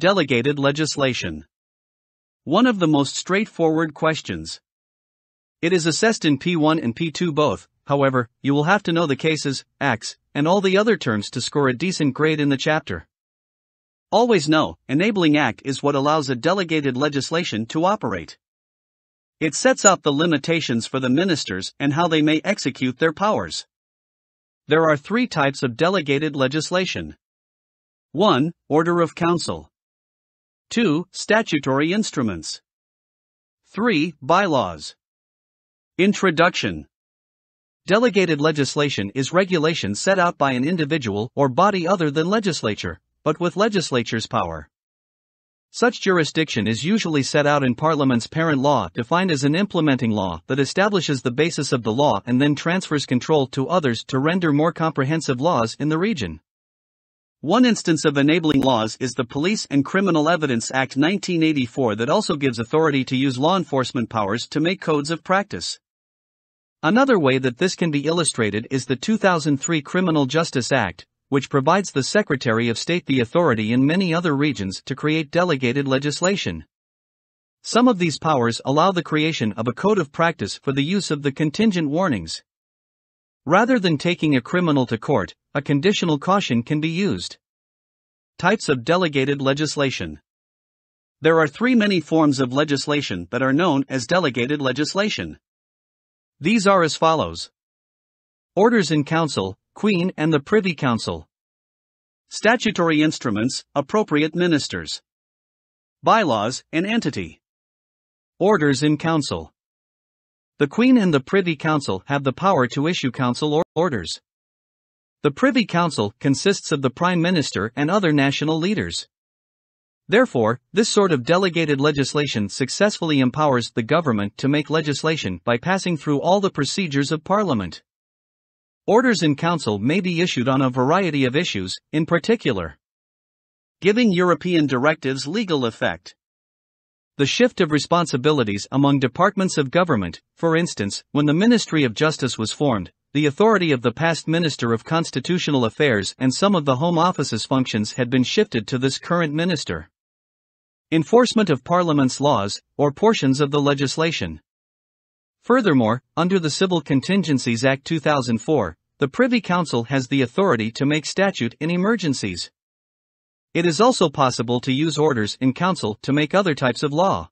Delegated legislation. One of the most straightforward questions. It is assessed in P1 and P2 both, however, you will have to know the cases, acts, and all the other terms to score a decent grade in the chapter. Always know, enabling act is what allows a delegated legislation to operate. It sets out the limitations for the ministers and how they may execute their powers. There are three types of delegated legislation. 1. Order of Council. 2. Statutory Instruments. 3. Bylaws. Introduction. Delegated legislation is regulation set out by an individual or body other than legislature, but with legislature's power. Such jurisdiction is usually set out in Parliament's parent law, defined as an implementing law that establishes the basis of the law and then transfers control to others to render more comprehensive laws in the region. One instance of enabling laws is the Police and Criminal Evidence Act 1984 that also gives authority to use law enforcement powers to make codes of practice. Another way that this can be illustrated is the 2003 Criminal Justice Act, which provides the Secretary of State the authority in many other regions to create delegated legislation. Some of these powers allow the creation of a code of practice for the use of the contingent warnings. Rather than taking a criminal to court, a conditional caution can be used. Types of delegated legislation. There are many forms of legislation that are known as delegated legislation. These are as follows. Orders in Council, Queen and the Privy Council. Statutory Instruments, appropriate ministers. Bylaws, an entity. Orders in Council. The Queen and the Privy Council have the power to issue council orders. The Privy Council consists of the Prime Minister and other national leaders. Therefore, this sort of delegated legislation successfully empowers the government to make legislation by passing through all the procedures of Parliament. Orders in Council may be issued on a variety of issues, in particular, giving European directives legal effect. The shift of responsibilities among departments of government. For instance, when the Ministry of Justice was formed, the authority of the past Minister of Constitutional Affairs and some of the Home Office's functions had been shifted to this current minister. Enforcement of Parliament's laws, or portions of the legislation. Furthermore, under the Civil Contingencies Act 2004, the Privy Council has the authority to make statute in emergencies. It is also possible to use orders in council to make other types of law.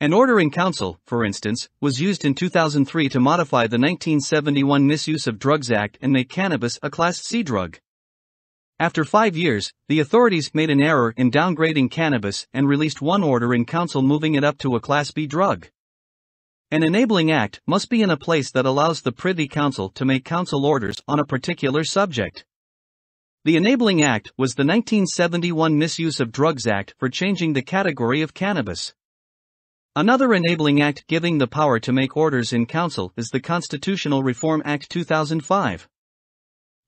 An order in council, for instance, was used in 2003 to modify the 1971 Misuse of Drugs Act and make cannabis a Class C drug. After 5 years, the authorities made an error in downgrading cannabis and released one order in council moving it up to a Class B drug. An enabling act must be in a place that allows the Privy Council to make council orders on a particular subject. The enabling act was the 1971 Misuse of Drugs Act for changing the category of cannabis. Another enabling act giving the power to make orders in council is the Constitutional Reform Act 2005.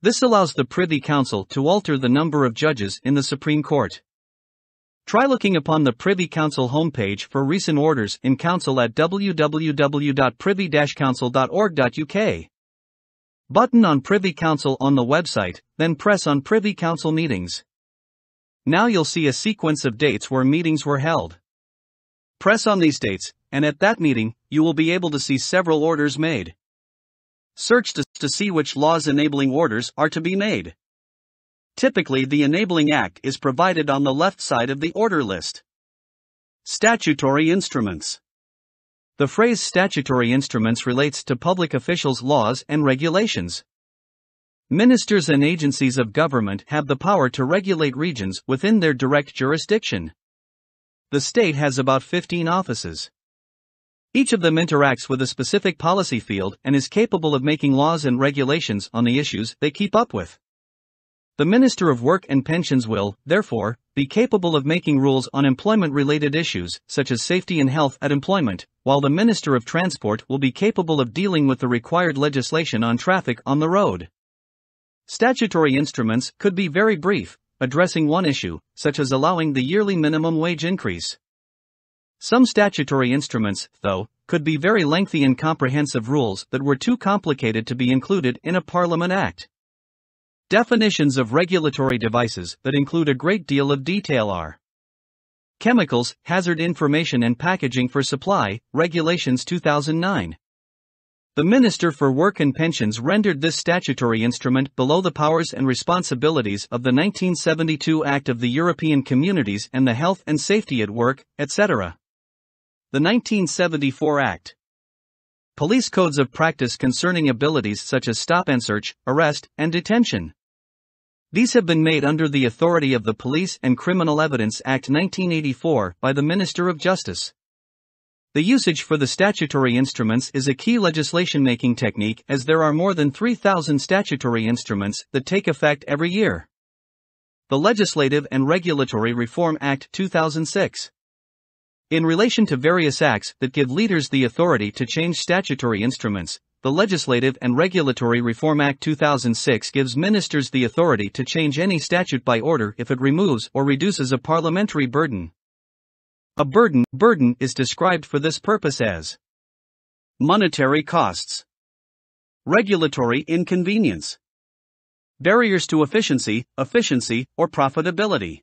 This allows the Privy Council to alter the number of judges in the Supreme Court. Try looking upon the Privy Council homepage for recent orders in council at www.privy-council.org.uk. Button on Privy Council on the website, then press on Privy Council meetings. Now you'll see a sequence of dates where meetings were held. Press on these dates, and at that meeting, you will be able to see several orders made. Search to see which laws enabling orders are to be made. Typically, the enabling act is provided on the left side of the order list. Statutory Instruments. The phrase statutory instruments relates to public officials' laws and regulations. Ministers and agencies of government have the power to regulate regions within their direct jurisdiction. The state has about 15 offices. Each of them interacts with a specific policy field and is capable of making laws and regulations on the issues they keep up with. The Minister of Work and Pensions will, therefore, be capable of making rules on employment-related issues, such as safety and health at employment, while the Minister of Transport will be capable of dealing with the required legislation on traffic on the road. Statutory instruments could be very brief, addressing one issue, such as allowing the yearly minimum wage increase. Some statutory instruments, though, could be very lengthy and comprehensive rules that were too complicated to be included in a Parliament Act. Definitions of regulatory devices that include a great deal of detail are Chemicals, Hazard Information and Packaging for Supply, Regulations 2009. The Minister for Work and Pensions rendered this statutory instrument below the powers and responsibilities of the 1972 Act of the European Communities and the Health and Safety at Work, etc. The 1974 Act. Police Codes of Practice concerning abilities such as stop and search, arrest, and detention. These have been made under the authority of the Police and Criminal Evidence Act 1984 by the Minister of Justice. The usage for the statutory instruments is a key legislation-making technique, as there are more than 3,000 statutory instruments that take effect every year. The Legislative and Regulatory Reform Act 2006. In relation to various acts that give leaders the authority to change statutory instruments, the Legislative and Regulatory Reform Act 2006 gives ministers the authority to change any statute by order if it removes or reduces a parliamentary burden. A burden is described for this purpose as monetary costs, regulatory inconvenience, barriers to efficiency, or profitability,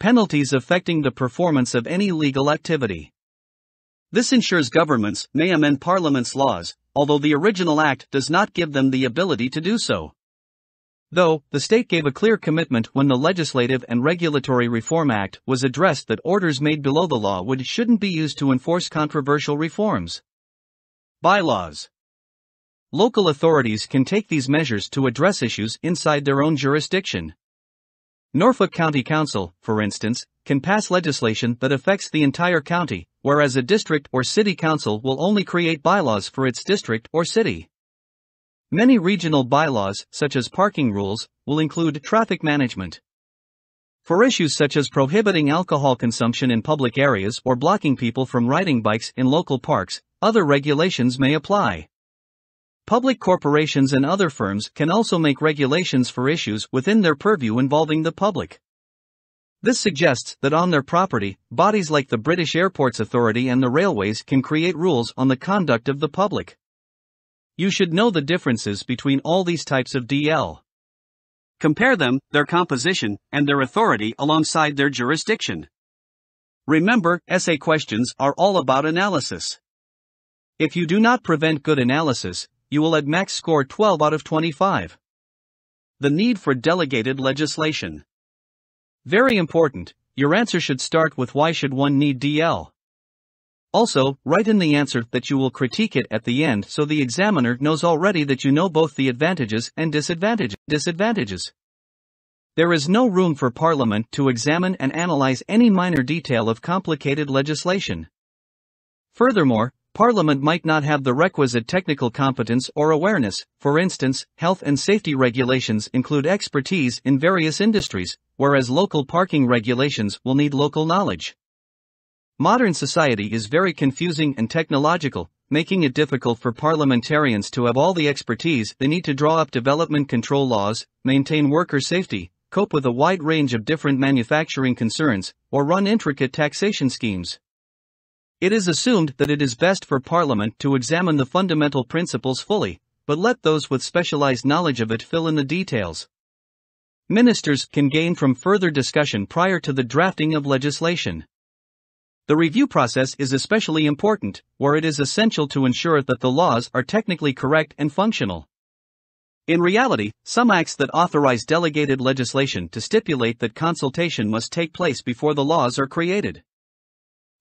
penalties affecting the performance of any legal activity. This ensures governments may amend Parliament's laws, although the original Act does not give them the ability to do so. Though, the state gave a clear commitment when the Legislative and Regulatory Reform Act was addressed that orders made below the law shouldn't be used to enforce controversial reforms. Bylaws. Local authorities can take these measures to address issues inside their own jurisdiction. Norfolk County Council, for instance, can pass legislation that affects the entire county, whereas a district or city council will only create bylaws for its district or city. Many regional bylaws, such as parking rules, will include traffic management. For issues such as prohibiting alcohol consumption in public areas or blocking people from riding bikes in local parks, other regulations may apply. Public corporations and other firms can also make regulations for issues within their purview involving the public. This suggests that on their property, bodies like the British Airports Authority and the railways can create rules on the conduct of the public. You should know the differences between all these types of DL. Compare them, their composition, and their authority alongside their jurisdiction. Remember, essay questions are all about analysis. If you do not prevent good analysis, you will at max score 12 out of 25. The need for delegated legislation. Very important, your answer should start with why should one need DL. Also, write in the answer that you will critique it at the end so the examiner knows already that you know both the advantages and disadvantages. There is no room for Parliament to examine and analyze any minor detail of complicated legislation. Furthermore, Parliament might not have the requisite technical competence or awareness. For instance, health and safety regulations include expertise in various industries, whereas local parking regulations will need local knowledge. Modern society is very confusing and technological, making it difficult for parliamentarians to have all the expertise they need to draw up development control laws, maintain worker safety, cope with a wide range of different manufacturing concerns, or run intricate taxation schemes. It is assumed that it is best for Parliament to examine the fundamental principles fully, but let those with specialized knowledge of it fill in the details. Ministers can gain from further discussion prior to the drafting of legislation. The review process is especially important, where it is essential to ensure that the laws are technically correct and functional. In reality, some acts that authorize delegated legislation to stipulate that consultation must take place before the laws are created.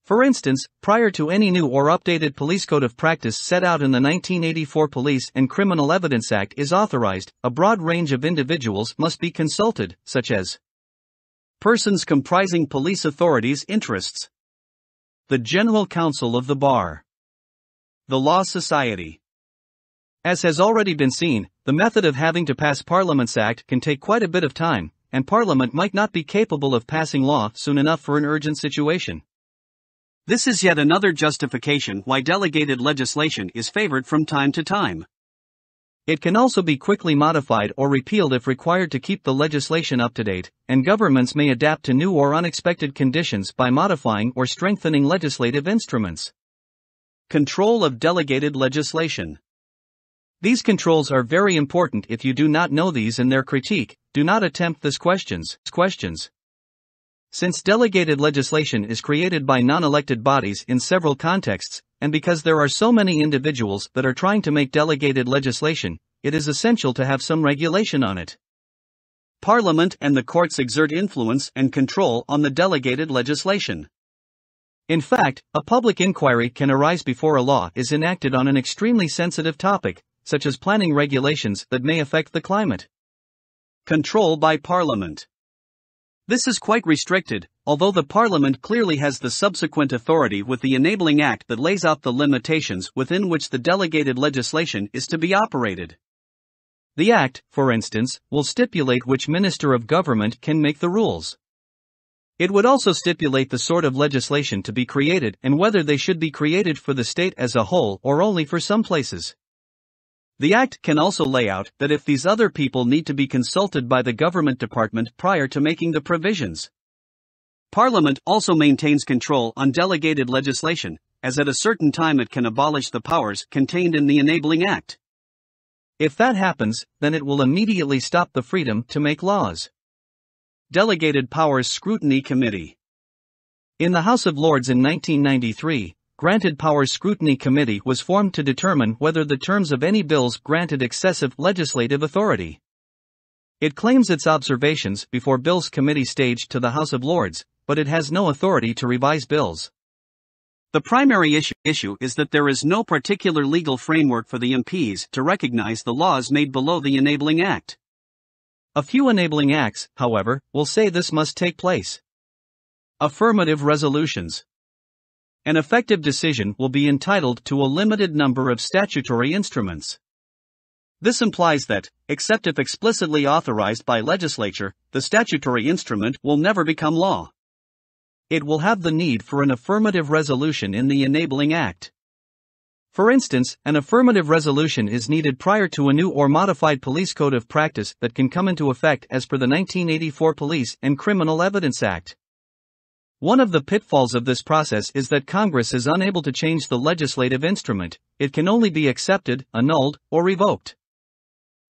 For instance, prior to any new or updated police code of practice set out in the 1984 Police and Criminal Evidence Act is authorized, a broad range of individuals must be consulted, such as persons comprising police authorities' interests, the General Council of the Bar, the Law Society. As has already been seen, the method of having to pass Parliament's Act can take quite a bit of time, and Parliament might not be capable of passing law soon enough for an urgent situation. This is yet another justification why delegated legislation is favored from time to time. It can also be quickly modified or repealed if required to keep the legislation up to date, and governments may adapt to new or unexpected conditions by modifying or strengthening legislative instruments. Control of delegated legislation. These controls are very important. If you do not know these and their critique, do not attempt these questions. Since delegated legislation is created by non-elected bodies in several contexts, and because there are so many individuals that are trying to make delegated legislation, it is essential to have some regulation on it. Parliament and the courts exert influence and control on the delegated legislation. In fact, a public inquiry can arise before a law is enacted on an extremely sensitive topic, such as planning regulations that may affect the climate. Control by Parliament. This is quite restricted, although the Parliament clearly has the subsequent authority with the Enabling Act that lays out the limitations within which the delegated legislation is to be operated. The Act, for instance, will stipulate which Minister of Government can make the rules. It would also stipulate the sort of legislation to be created and whether they should be created for the state as a whole or only for some places. The Act can also lay out that if these other people need to be consulted by the government department prior to making the provisions. Parliament also maintains control on delegated legislation, as at a certain time it can abolish the powers contained in the Enabling Act. If that happens, then it will immediately stop the freedom to make laws. Delegated Powers Scrutiny Committee. In the House of Lords in 1993, Granted Powers Scrutiny Committee was formed to determine whether the terms of any bills granted excessive legislative authority. It claims its observations before Bills Committee stage to the House of Lords, but it has no authority to revise bills. The primary issue is that there is no particular legal framework for the MPs to recognize the laws made below the Enabling Act. A few Enabling Acts, however, will say this must take place. Affirmative resolutions. An effective decision will be entitled to a limited number of statutory instruments. This implies that, except if explicitly authorized by legislature, the statutory instrument will never become law. It will have the need for an affirmative resolution in the Enabling Act. For instance, an affirmative resolution is needed prior to a new or modified police code of practice that can come into effect as per the 1984 Police and Criminal Evidence Act. One of the pitfalls of this process is that Congress is unable to change the legislative instrument, it can only be accepted, annulled, or revoked.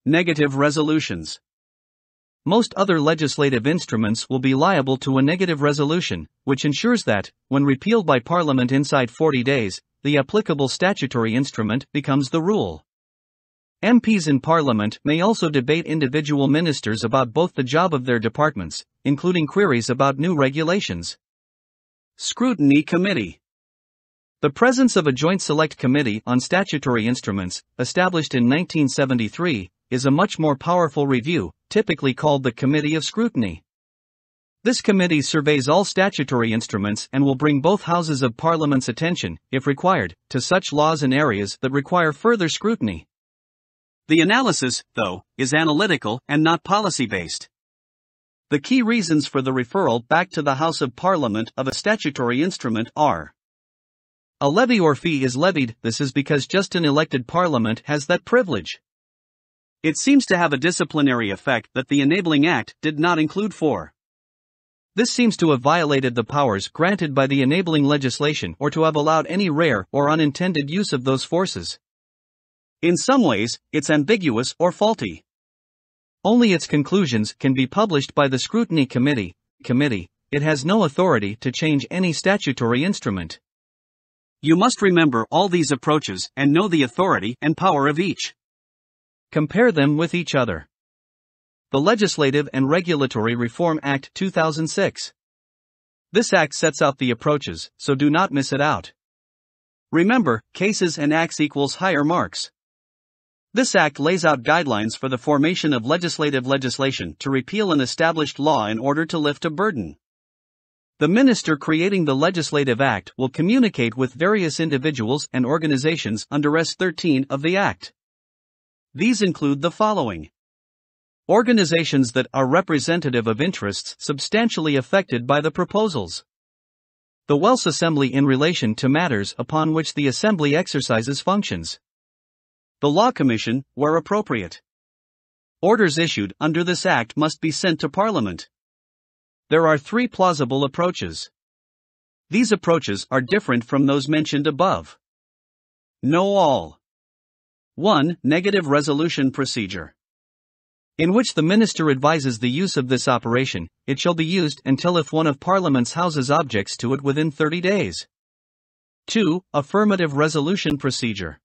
Negative resolutions. Most other legislative instruments will be liable to a negative resolution, which ensures that, when repealed by Parliament inside 40 days, the applicable statutory instrument becomes the rule. MPs in Parliament may also debate individual ministers about both the job of their departments, including queries about new regulations. Scrutiny Committee. The presence of a Joint Select Committee on Statutory Instruments, established in 1973, is a much more powerful review, typically called the Committee of Scrutiny. This committee surveys all statutory instruments and will bring both houses of Parliament's attention, if required, to such laws and areas that require further scrutiny. The analysis, though, is analytical and not policy-based. The key reasons for the referral back to the House of Parliament of a statutory instrument are: a levy or fee is levied. This is because just an elected Parliament has that privilege. It seems to have a disciplinary effect that the Enabling Act did not include for. This seems to have violated the powers granted by the enabling legislation or to have allowed any rare or unintended use of those forces. In some ways, it's ambiguous or faulty. Only its conclusions can be published by the Scrutiny Committee. It has no authority to change any statutory instrument. You must remember all these approaches and know the authority and power of each. Compare them with each other. The Legislative and Regulatory Reform Act 2006. This act sets out the approaches, so do not miss it out. Remember, cases and acts equals higher marks. This act lays out guidelines for the formation of legislative legislation to repeal an established law in order to lift a burden. The minister creating the legislative act will communicate with various individuals and organizations under S13 of the act. These include the following: organizations that are representative of interests substantially affected by the proposals. The Welsh Assembly in relation to matters upon which the Assembly exercises functions. The Law Commission, where appropriate. Orders issued under this Act must be sent to Parliament. There are three plausible approaches. These approaches are different from those mentioned above. Know all. 1. Negative resolution procedure. in which the minister advises the use of this operation, it shall be used until if one of Parliament's houses objects to it within 30 days. 2. Affirmative resolution procedure.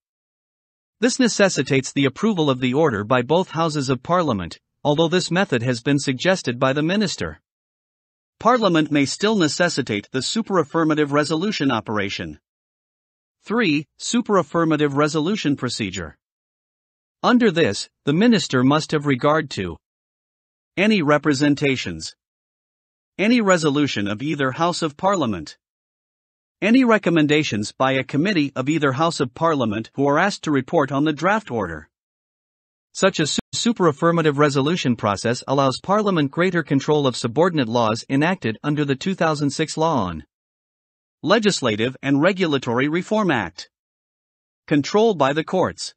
This necessitates the approval of the order by both houses of Parliament, although this method has been suggested by the minister. Parliament may still necessitate the superaffirmative resolution operation. 3. Superaffirmative resolution procedure. Under this, the minister must have regard to any representations, any resolution of either House of Parliament, any recommendations by a committee of either House of Parliament who are asked to report on the draft order. Such a superaffirmative resolution process allows Parliament greater control of subordinate laws enacted under the 2006 Law on Legislative and Regulatory Reform Act. Control by the courts.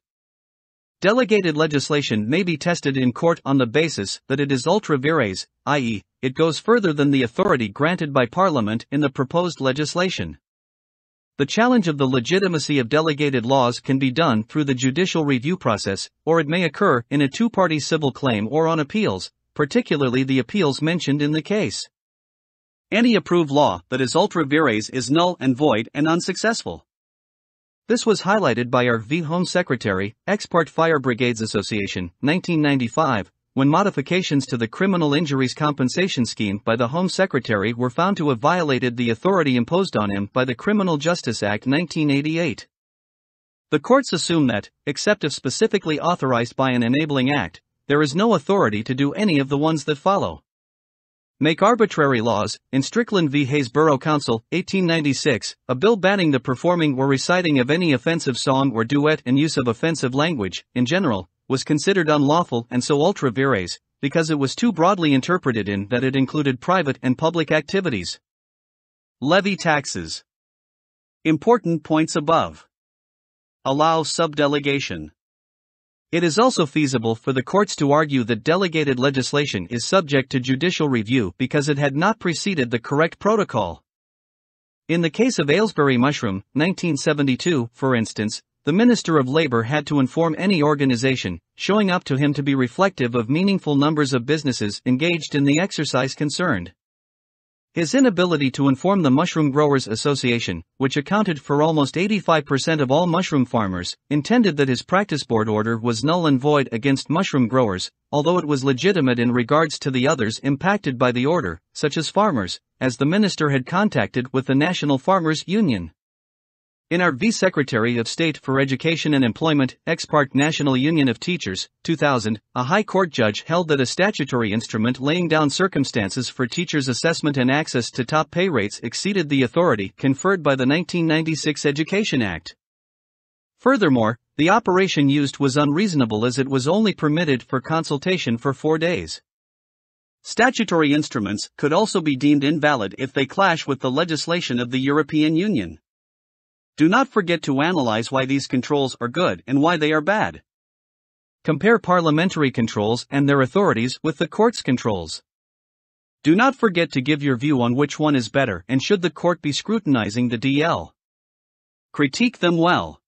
Delegated legislation may be tested in court on the basis that it is ultra vires, i.e., it goes further than the authority granted by Parliament in the proposed legislation. The challenge of the legitimacy of delegated laws can be done through the judicial review process, or it may occur in a two-party civil claim or on appeals, particularly the appeals mentioned in the case. Any approved law that is ultra vires is null and void and unsuccessful. This was highlighted by R v Home Secretary, ex parte Fire Brigades Association, 1995, when modifications to the Criminal Injuries Compensation Scheme by the Home Secretary were found to have violated the authority imposed on him by the Criminal Justice Act 1988. The courts assume that, except if specifically authorized by an enabling act, there is no authority to do any of the ones that follow. Make arbitrary laws. In Strickland v Hayes Borough Council, 1896, a bill banning the performing or reciting of any offensive song or duet and use of offensive language, in general, was considered unlawful and so ultra vires, because it was too broadly interpreted in that it included private and public activities. Levy taxes. Important points above. Allow subdelegation. It is also feasible for the courts to argue that delegated legislation is subject to judicial review because it had not preceded the correct protocol. In the case of Aylesbury Mushroom, 1972, for instance, the Minister of Labor had to inform any organization showing up to him to be reflective of meaningful numbers of businesses engaged in the exercise concerned. His inability to inform the Mushroom Growers Association, which accounted for almost 85% of all mushroom farmers, intended that his practice board order was null and void against mushroom growers, although it was legitimate in regards to the others impacted by the order, such as farmers, as the minister had contacted with the National Farmers Union. In R v Secretary of State for Education and Employment, ex parte National Union of Teachers, 2000, a high court judge held that a statutory instrument laying down circumstances for teachers' assessment and access to top pay rates exceeded the authority conferred by the 1996 Education Act. Furthermore, the operation used was unreasonable as it was only permitted for consultation for 4 days. Statutory instruments could also be deemed invalid if they clash with the legislation of the European Union. Do not forget to analyze why these controls are good and why they are bad. Compare parliamentary controls and their authorities with the court's controls. Do not forget to give your view on which one is better and should the court be scrutinizing the DL. Critique them well.